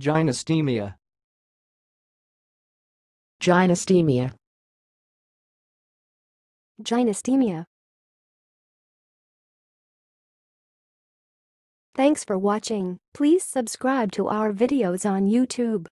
Gynostemia. Gynostemia. Gynostemia. Thanks for watching. Please subscribe to our videos on YouTube.